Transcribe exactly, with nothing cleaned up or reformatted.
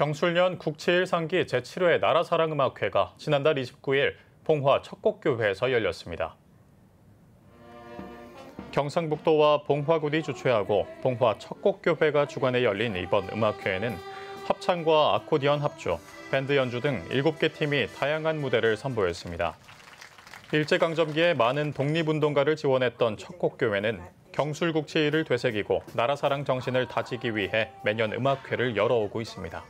경술년 국치일상기 제칠 회 나라사랑 음악회가 지난달 이십구 일 봉화 척곡교회에서 열렸습니다. 경상북도와 봉화군이 주최하고 봉화 척곡교회가 주관해 열린 이번 음악회에는 합창과 아코디언 합주, 밴드 연주 등 일곱 개 팀이 다양한 무대를 선보였습니다. 일제강점기에 많은 독립운동가를 지원했던 척곡교회는 경술국치를 되새기고 나라사랑 정신을 다지기 위해 매년 음악회를 열어오고 있습니다.